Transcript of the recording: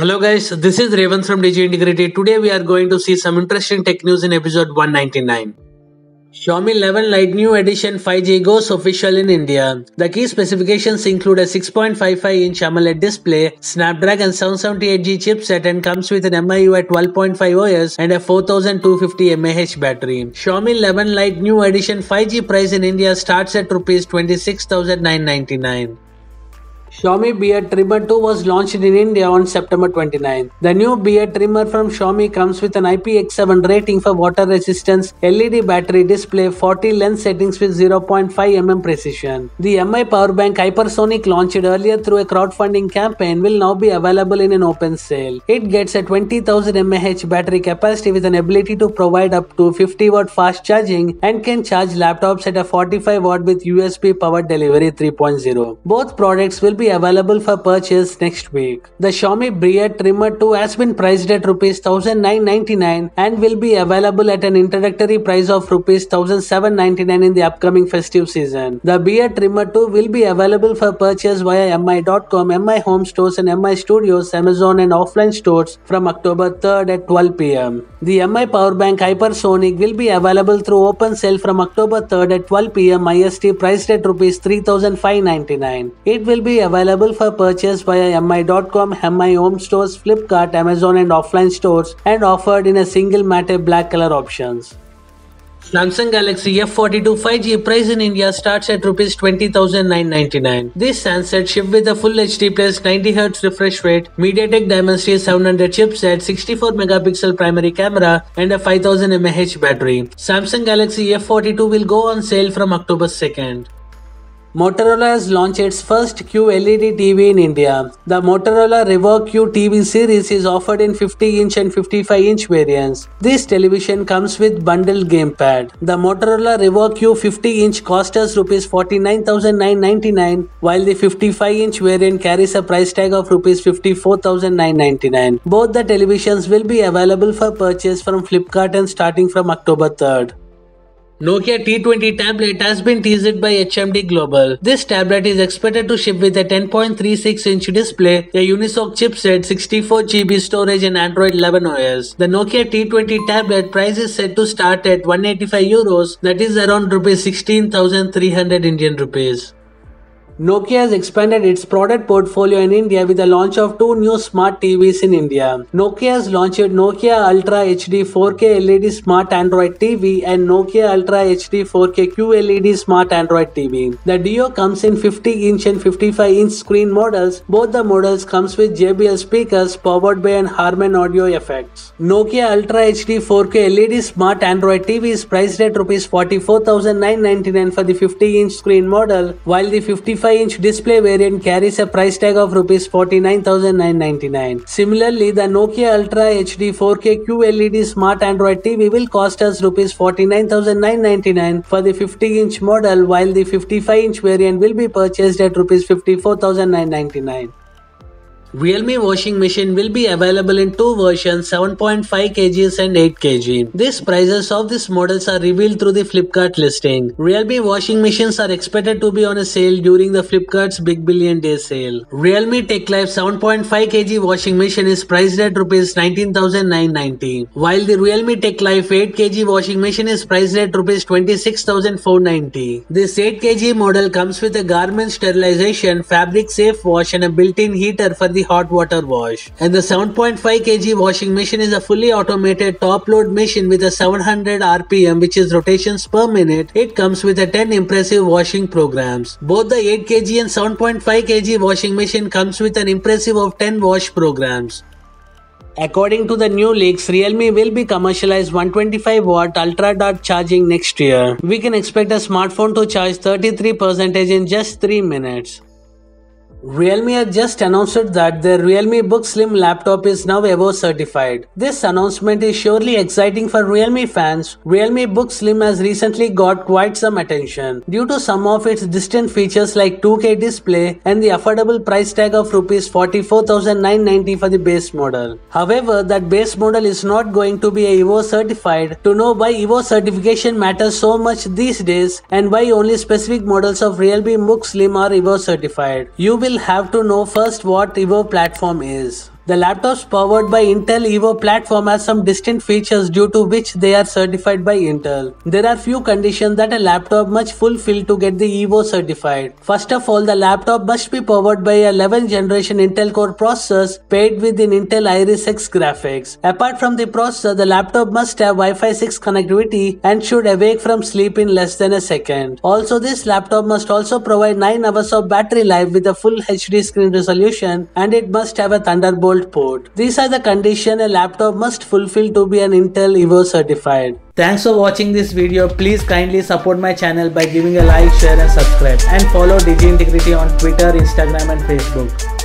Hello guys, this is Raven from Digi Integrity. Today we are going to see some interesting tech news in episode 199. Xiaomi 11 Lite New Edition 5G goes official in India. The key specifications include a 6.55-inch AMOLED display, Snapdragon 778G chipset, and comes with an MIUI 12.5 OS and a 4250 mAh battery. Xiaomi 11 Lite New Edition 5G price in India starts at ₹26,999. Xiaomi Beard Trimmer 2 was launched in India on September 29. The new Beard Trimmer from Xiaomi comes with an IPX7 rating for water resistance, LED battery display, 40 lens settings with 0.5mm precision. The Mi Power Bank Hypersonic, launched earlier through a crowdfunding campaign, will now be available in an open sale. It gets a 20,000 mAh battery capacity with an ability to provide up to 50W fast charging and can charge laptops at a 45W with USB Power Delivery 3.0. Both products will be available for purchase next week. The Xiaomi Beard Trimmer 2 has been priced at ₹1,999 and will be available at an introductory price of ₹1,799 in the upcoming festive season. The Beard Trimmer 2 will be available for purchase via mi.com, Mi Home Stores and Mi Studios, Amazon and offline stores from October 3rd at 12 p.m. The Mi Power Bank Hypersonic will be available through open sale from October 3rd at 12 p.m. IST, priced at ₹3,599. It will be available for purchase via mi.com, Mi Home Stores, Flipkart, Amazon and offline stores, and offered in a single matte black color options. Samsung Galaxy F42 5G price in India starts at ₹20,999. This handset, shipped with a Full HD Plus 90Hz refresh rate, MediaTek Dimensity 700 chipset, 64MP primary camera and a 5000mAh battery. Samsung Galaxy F42 will go on sale from October 2nd. Motorola has launched its first QLED TV in India. The Motorola Revou-Q TV series is offered in 50-inch and 55-inch variants. This television comes with bundled gamepad. The Motorola Revou-Q 50-inch costs us ₹49,999, while the 55-inch variant carries a price tag of ₹54,999. Both the televisions will be available for purchase from Flipkart and starting from October 3rd. Nokia T20 tablet has been teased by HMD Global. This tablet is expected to ship with a 10.36-inch display, a Unisoc chipset, 64GB storage and Android 11 OS. The Nokia T20 tablet price is set to start at €185, that is around ₹16,300 Indian rupees. Nokia has expanded its product portfolio in India with the launch of two new smart TVs in India. Nokia has launched Nokia Ultra HD 4K LED Smart Android TV and Nokia Ultra HD 4K QLED Smart Android TV. The duo comes in 50-inch and 55-inch screen models. Both the models comes with JBL speakers powered by an Harman audio effects. Nokia Ultra HD 4K LED Smart Android TV is priced at ₹44,999 for the 50-inch screen model, while the 55-inch display variant carries a price tag of ₹49,999. Similarly, the Nokia Ultra HD 4K QLED Smart Android TV will cost us ₹49,999 for the 50-inch model, while the 55-inch variant will be purchased at ₹54,999. Realme washing machine will be available in two versions, 7.5 kg and 8 kg. These prices of these models are revealed through the Flipkart listing. Realme washing machines are expected to be on a sale during the Flipkart's Big Billion Day sale. Realme TechLife 7.5 kg washing machine is priced at ₹19,990, while the Realme TechLife 8 kg washing machine is priced at ₹26,490. This 8 kg model comes with a garment sterilization, fabric safe wash and a built-in heater for the hot water wash. And the 7.5 kg washing machine is a fully automated top load machine with a 700 RPM, which is rotations per minute. It comes with a 10 impressive washing programs. Both the 8 kg and 7.5 kg washing machine comes with an impressive of 10 wash programs. According to the new leaks, Realme will be commercialized 125W Ultra Dot charging next year. We can expect a smartphone to charge 33% in just 3 minutes. Realme has just announced that their Realme Book Slim laptop is now Evo certified. This announcement is surely exciting for Realme fans. Realme Book Slim has recently got quite some attention due to some of its distinct features like 2K display and the affordable price tag of ₹44,990 for the base model. However, that base model is not going to be Evo certified. To know why Evo certification matters so much these days and why only specific models of Realme Book Slim are Evo certified, you will have to know first what Evo platform is. The laptops powered by Intel Evo platform has some distinct features due to which they are certified by Intel. There are few conditions that a laptop must fulfill to get the Evo certified. First of all, the laptop must be powered by a 11th generation Intel Core processors paired with an Intel Iris Xe graphics. Apart from the processor, the laptop must have Wi-Fi 6 connectivity and should awake from sleep in less than a second. Also, this laptop must also provide 9 hours of battery life with a full HD screen resolution, and it must have a Thunderbolt port. These are the conditions a laptop must fulfill to be an Intel Evo certified. Thanks for watching this video. Please kindly support my channel by giving a like, share and subscribe, and follow Digi Integrity on Twitter, Instagram and Facebook.